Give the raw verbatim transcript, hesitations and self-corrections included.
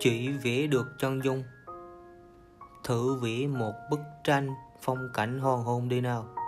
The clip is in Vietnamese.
Chị vẽ được chân dung. Thử vẽ một bức tranh phong cảnh hoàng hôn đi nào.